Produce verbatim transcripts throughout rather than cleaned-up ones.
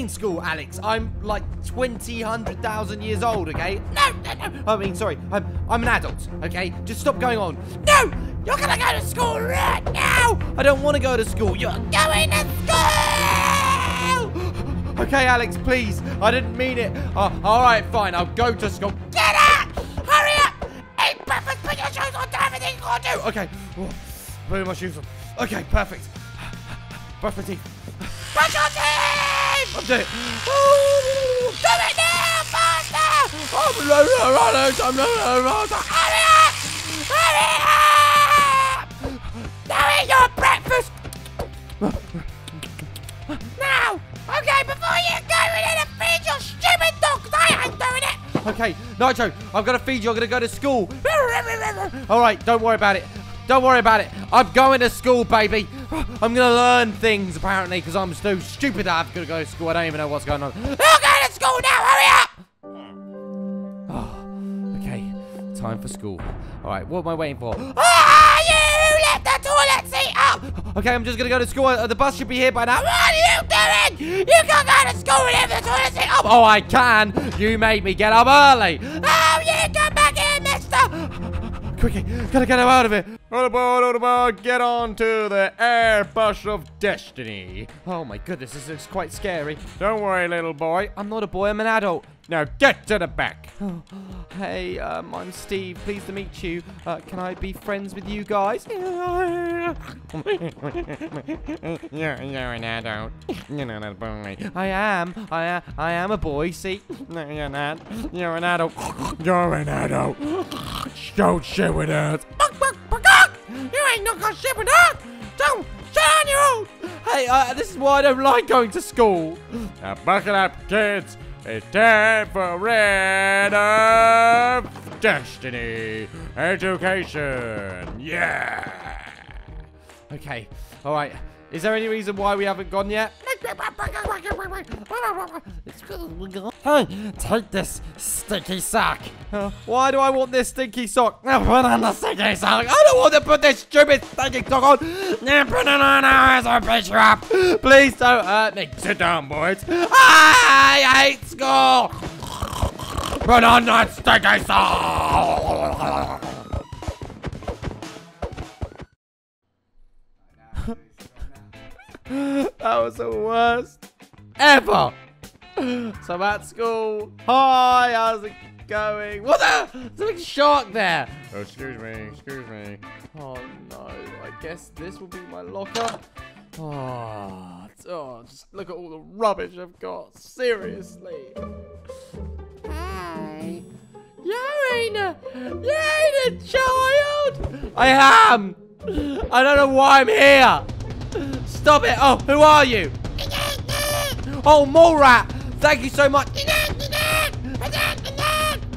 mean school, Alex. I'm like twenty, one hundred thousand years old, okay? No, no, no. I mean, sorry. I'm, I'm an adult, okay? Just stop going on. No! You're gonna go to school right now! I don't want to go to school. You're going to school! Okay, Alex, please. I didn't mean it. Uh, all right, fine. I'll go to school. Get out! Hurry up! Eat breakfast, put your shoes on, do everything you gotta do. Okay. Oh, putting my shoes on. Okay, perfect. Brush my teeth. Brush your teeth! I'm doing it. Ooh. Do it now, faster! I'm low, low, Alex. I'm low, low, low. Hurry up! Hurry up! Now eat your breakfast! Now! Okay, before you go in there and feed your stupid dogs, I ain't doing it! Okay, Nitro, I've got to feed you. I'm going to go to school. All right, don't worry about it. Don't worry about it. I'm going to school, baby. I'm going to learn things, apparently, because I'm so stupid I've got to go to school. I don't even know what's going on. We're going to school now. Hurry up! Oh, okay. Time for school. All right, what am I waiting for? Ah, you left the toilet seat up! Okay, I'm just going to go to school. Uh, the bus should be here by now. What are you doing? You can't go to school and have the toilet seat up. Oh, I can. You made me get up early. Oh, yeah, come back here, mister. Quickly, got to get him out of here. Get on to the airbus of destiny. Oh my goodness, this looks quite scary. Don't worry, little boy. I'm not a boy, I'm an adult. Now get to the back. Oh, hey, um, I'm Steve. Pleased to meet you. Uh, can I be friends with you guys? you're, you're an adult. You're not a boy. I am. I am. I am a boy. See? No, you're not. You're an adult. You're an adult. Don't shit with us. You ain't not got shit with us. Don't shit on your own. Hey, uh, this is why I don't like going to school. Now buckle up, kids. It's time for Red of Destiny Education. Yeah. Okay. All right. Is there any reason why we haven't gone yet? Hey, take this stinky sock. Uh, why do I want this stinky sock? Now put on the stinky sock. I don't want to put this stupid stinky sock on. Now put it on as I pick you up. Please don't hurt me. Sit down, boys. I hate school. Put on that stinky sock. That was the worst ever. So I'm at school. Hi, how's it going? What the? There's a big shark there. Oh, excuse me, excuse me. Oh no, I guess this will be my locker. Oh, oh just look at all the rubbish I've got. Seriously. Hey. You ain't a, you ain't a child. I am. I don't know why I'm here. Stop it! Oh, who are you? Oh, Mole Rat! Thank you so much!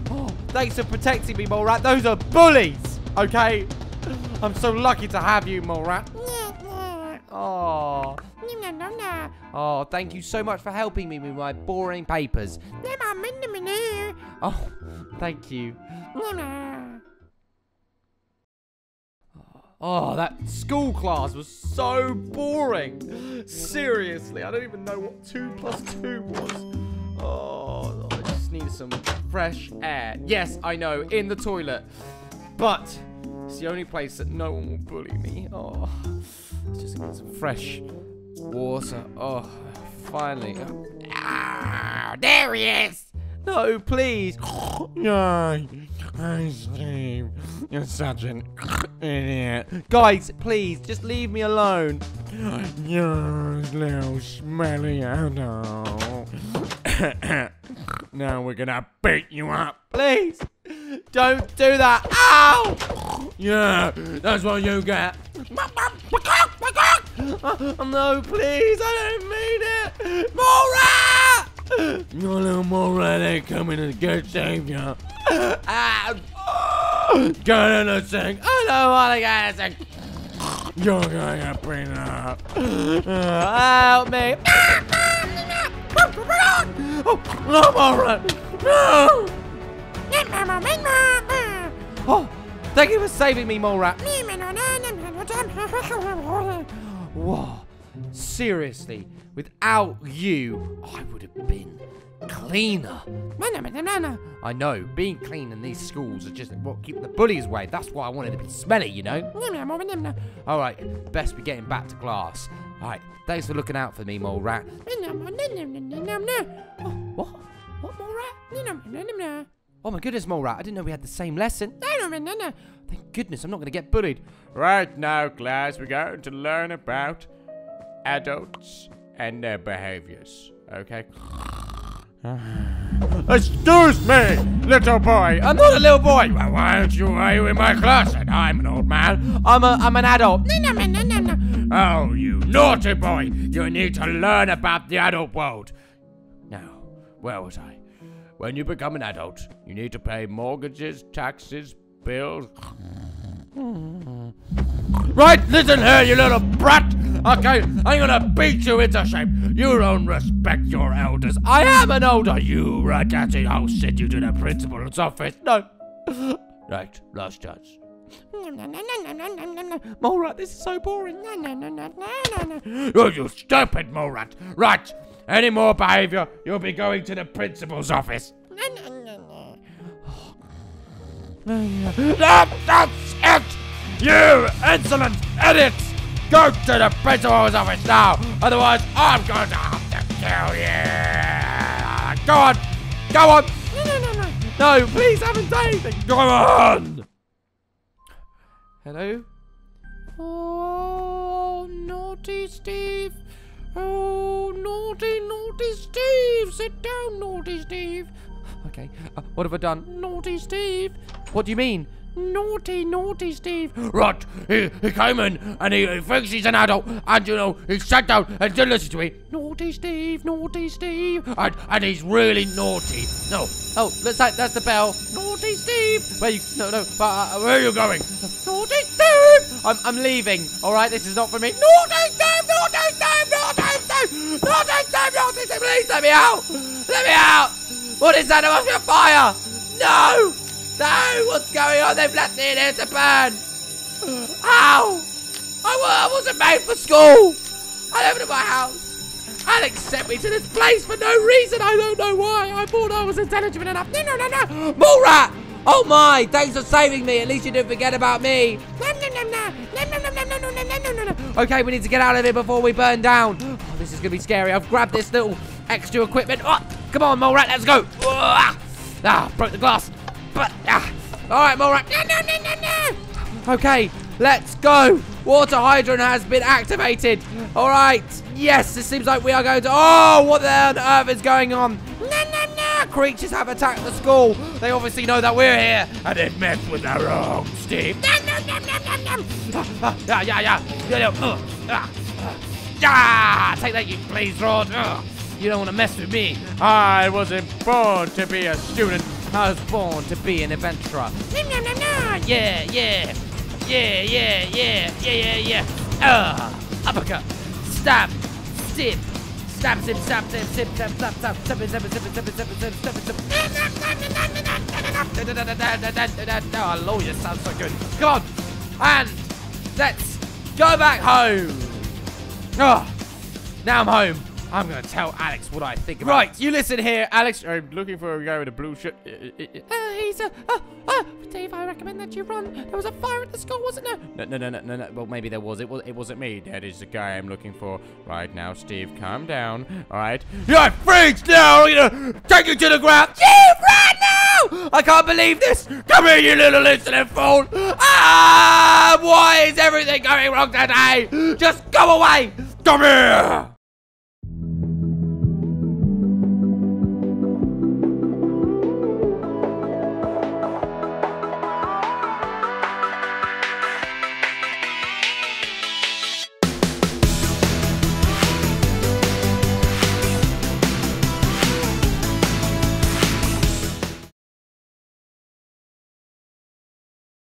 Oh, thanks for protecting me, Mole Rat. Those are bullies, okay? I'm so lucky to have you, Mole Rat. Oh. Oh, thank you so much for helping me with my boring papers. Oh, thank you. Oh, that school class was so boring. Seriously, I don't even know what two plus two was. Oh, I just need some fresh air. Yes, I know, in the toilet. But it's the only place that no one will bully me. Oh, just need some fresh water. Oh, finally. Ah, there he is. No, please. No. Hi, Steve. You're such an idiot. Guys, please, just leave me alone. You little smelly adult. Now we're gonna beat you up. Please, don't do that. Ow! Yeah, that's what you get. Oh, no, please, I don't mean it. Mole Rat! Your little Mole Rat ain't coming to get you. And, oh, go to the sink. I don't want to go to the sink. You're going to bring it up. Uh, help me. Oh, no, Mole Rat. No. Oh, thank you for saving me, Mole Rat. Whoa, seriously. Without you, I would have been cleaner. I know, being clean in these schools is just what keep the bullies away. That's why I wanted to be smelly, you know? All right, best be getting back to class. All right, thanks for looking out for me, Mole Rat. Oh, what? What, Mole Rat? Oh my goodness, Mole Rat, I didn't know we had the same lesson. Thank goodness, I'm not going to get bullied. Right now, class, we're going to learn about adults and their behaviors, okay? Excuse me, little boy. I'm not a little boy. Well, why aren't you, are you in my class? And I'm an old man. I'm a, I'm an adult. No, no, no, no, no. Oh, you naughty boy. You need to learn about the adult world. Now, where was I? When you become an adult, you need to pay mortgages, taxes, bills. Right, listen here, you little brat. Okay, I'm gonna beat you into shape. You don't respect your elders. I am an older. You ratty. I'll send you to the principal's office. No. Right, last chance. Mole Rat, this is so boring. Oh, you stupid Mole Rat. Right, any more behavior, you'll be going to the principal's office. That's it! You insolent idiots! Go to the principal's office now, otherwise I'm going to have to kill you! Go on! Go on! No, no, no, no! No, please haven't done anything! Go on! Hello? Oh, naughty Steve! Oh, naughty, naughty Steve! Sit down, naughty Steve! Okay, uh, what have I done? Naughty Steve! What do you mean? Naughty, naughty Steve. Right, he, he came in and he, he thinks he's an adult and, you know, he sat down and didn't listen to me. Naughty Steve, naughty Steve. And, and he's really naughty. No. Oh, that's, that's the bell. Naughty Steve. Where you, no, no, uh, where are you going? Naughty Steve. I'm, I'm leaving, all right? This is not for me. Naughty Steve, naughty Steve, naughty Steve. Naughty Steve, naughty Steve. Please let me out. Let me out. What is that? I'm off your fire. No. No! What's going on? They've left me in here to burn! Ow! I, I wasn't made for school! I live in my house! Alex sent me to this place for no reason! I don't know why! I thought I was intelligent enough! No, no, no, no! Mole Rat! Oh my! Thanks for saving me! At least you didn't forget about me! No, no, no, no! No, no, no, no, no, no, no, no! Okay, we need to get out of here before we burn down! Oh, this is gonna be scary! I've grabbed this little extra equipment! Oh, come on, Mole Rat, let's go! Ah! Broke the glass! But, ah. All right, Mole Rat. No, no, no, no, no. Okay, let's go. Water hydrant has been activated. All right. Yes, it seems like we are going to... Oh, what on earth is going on? No, no, no. Creatures have attacked the school. They obviously know that we're here. And they've messed with their own, Steve. No, no, no, no, no, no. Ah, ah, yeah, yeah, yeah. Uh, ah, ah. Take that, you please, Rod. Uh, you don't want to mess with me. I wasn't born to be a student. I was born to be an adventurer. Yeah, yeah, yeah, yeah, yeah, yeah, yeah, yeah. Ah, uh, uppercut, stab, sip, stab, sip, stab, sip, sip, stab, stab, stab, stab, stab, stab, stab, stab, stab, stab, stab. Oh, lawyer sounds so good. Come on, and let's go back home. Ah, now I'm home. I'm going to tell Alex what I think about Right, it. You listen here, Alex. I'm looking for a guy with a blue shirt. Oh, he's a... Oh, oh, Dave, I recommend that you run. There was a fire at the school, wasn't there? No, no, no, no, no. Well, maybe there was. It, was. It wasn't me. That is the guy I'm looking for. Right now, Steve, calm down. All right. You're freaks now. I'm going to take you to the ground. Steve, right now. I can't believe this. Come here, you little insolent fool. Ah, why is everything going wrong today? Just go away. Come here.